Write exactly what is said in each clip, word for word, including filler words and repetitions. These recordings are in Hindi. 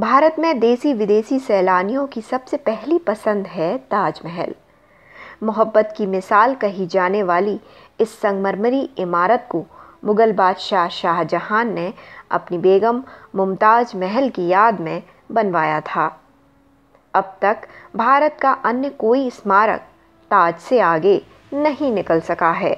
भारत में देसी विदेशी सैलानियों की सबसे पहली पसंद है ताजमहल। मोहब्बत की मिसाल कही जाने वाली इस संगमरमरी इमारत को मुग़ल बादशाह शाह जहां ने अपनी बेगम मुमताज़ महल की याद में बनवाया था। अब तक भारत का अन्य कोई स्मारक ताज से आगे नहीं निकल सका है,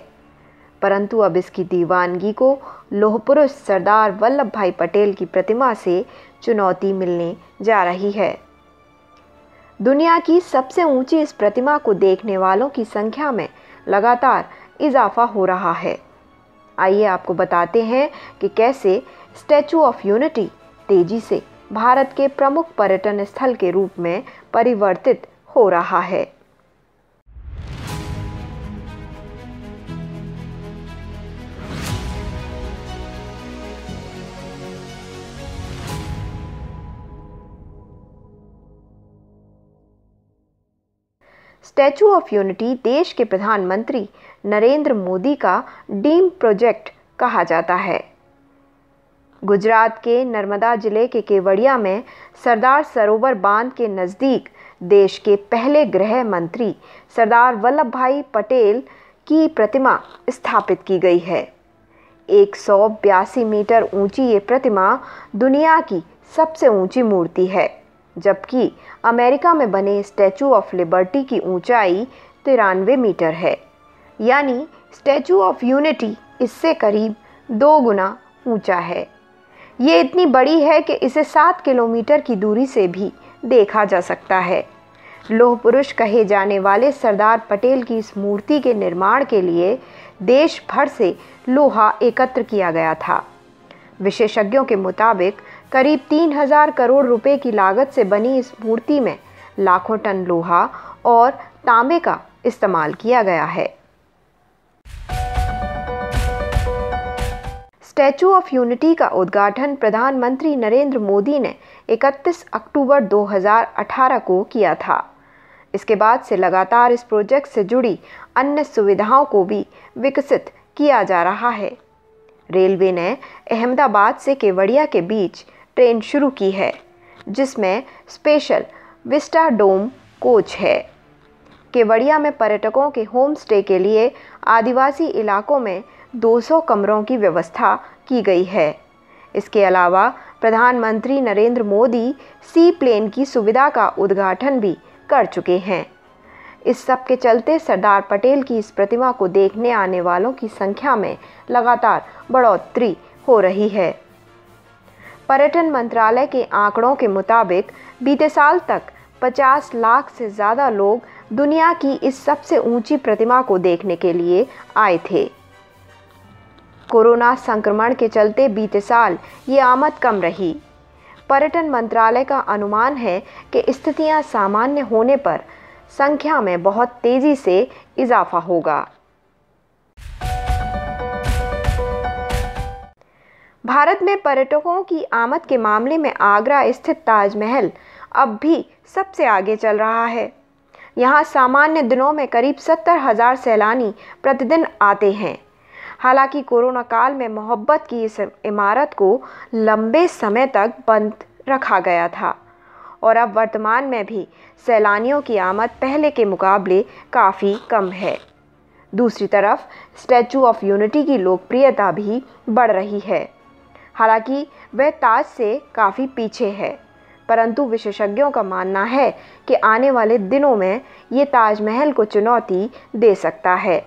परंतु अब इसकी दीवानगी को लोहपुरुष सरदार वल्लभ भाई पटेल की प्रतिमा से चुनौती मिलने जा रही है। दुनिया की सबसे ऊंची इस प्रतिमा को देखने वालों की संख्या में लगातार इजाफा हो रहा है। आइए आपको बताते हैं कि कैसे स्टैचू ऑफ यूनिटी तेजी से भारत के प्रमुख पर्यटन स्थल के रूप में परिवर्तित हो रहा है। स्टैचू ऑफ यूनिटी देश के प्रधानमंत्री नरेंद्र मोदी का ड्रीम प्रोजेक्ट कहा जाता है। गुजरात के नर्मदा जिले के केवड़िया में सरदार सरोवर बांध के नज़दीक देश के पहले गृह मंत्री सरदार वल्लभ भाई पटेल की प्रतिमा स्थापित की गई है। एक सौ बयासी मीटर ऊंची ये प्रतिमा दुनिया की सबसे ऊंची मूर्ति है, जबकि अमेरिका में बने स्टैचू ऑफ लिबर्टी की ऊंचाई तिरानवे मीटर है, यानी स्टैचू ऑफ यूनिटी इससे करीब दो गुना ऊंचा है। ये इतनी बड़ी है कि इसे सात किलोमीटर की दूरी से भी देखा जा सकता है। लौह पुरुष कहे जाने वाले सरदार पटेल की इस मूर्ति के निर्माण के लिए देश भर से लोहा एकत्र किया गया था। विशेषज्ञों के मुताबिक करीब तीन हज़ार करोड़ रुपए की लागत से बनी इस मूर्ति में लाखों टन लोहा और तांबे का इस्तेमाल किया गया है। स्टैचू ऑफ यूनिटी का उद्घाटन प्रधानमंत्री नरेंद्र मोदी ने इकतीस अक्टूबर दो हज़ार अठारह को किया था। इसके बाद से लगातार इस प्रोजेक्ट से जुड़ी अन्य सुविधाओं को भी विकसित किया जा रहा है। रेलवे ने अहमदाबाद से केवड़िया के बीच ट्रेन शुरू की है, जिसमें स्पेशल विस्टा डोम कोच है। केवड़िया में पर्यटकों के होम स्टे के लिए आदिवासी इलाकों में दो सौ कमरों की व्यवस्था की गई है। इसके अलावा प्रधानमंत्री नरेंद्र मोदी सी प्लेन की सुविधा का उद्घाटन भी कर चुके हैं। इस सब के चलते सरदार पटेल की इस प्रतिमा को देखने आने वालों की संख्या में लगातार बढ़ोतरी हो रही है। पर्यटन मंत्रालय के आंकड़ों के मुताबिक बीते साल तक पचास लाख से ज़्यादा लोग दुनिया की इस सबसे ऊंची प्रतिमा को देखने के लिए आए थे। कोरोना संक्रमण के चलते बीते साल ये आमद कम रही। पर्यटन मंत्रालय का अनुमान है कि स्थितियां सामान्य होने पर संख्या में बहुत तेज़ी से इजाफा होगा। भारत में पर्यटकों की आमद के मामले में आगरा स्थित ताजमहल अब भी सबसे आगे चल रहा है। यहाँ सामान्य दिनों में करीब सत्तर हज़ार सैलानी प्रतिदिन आते हैं। हालांकि कोरोना काल में मोहब्बत की इस इमारत को लंबे समय तक बंद रखा गया था और अब वर्तमान में भी सैलानियों की आमद पहले के मुकाबले काफ़ी कम है। दूसरी तरफ स्टैचू ऑफ यूनिटी की लोकप्रियता भी बढ़ रही है। हालांकि वह ताज से काफ़ी पीछे है, परंतु विशेषज्ञों का मानना है कि आने वाले दिनों में ये ताजमहल को चुनौती दे सकता है।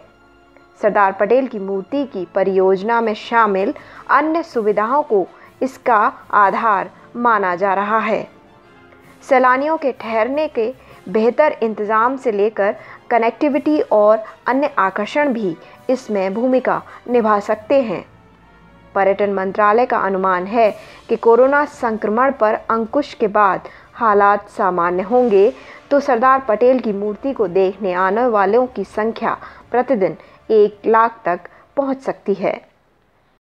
सरदार पटेल की मूर्ति की परियोजना में शामिल अन्य सुविधाओं को इसका आधार माना जा रहा है। सैलानियों के ठहरने के बेहतर इंतज़ाम से लेकर कनेक्टिविटी और अन्य आकर्षण भी इसमें भूमिका निभा सकते हैं। पर्यटन मंत्रालय का अनुमान है कि कोरोना संक्रमण पर अंकुश के बाद हालात सामान्य होंगे तो सरदार पटेल की मूर्ति को देखने आने वालों की संख्या प्रतिदिन एक लाख तक पहुंच सकती है।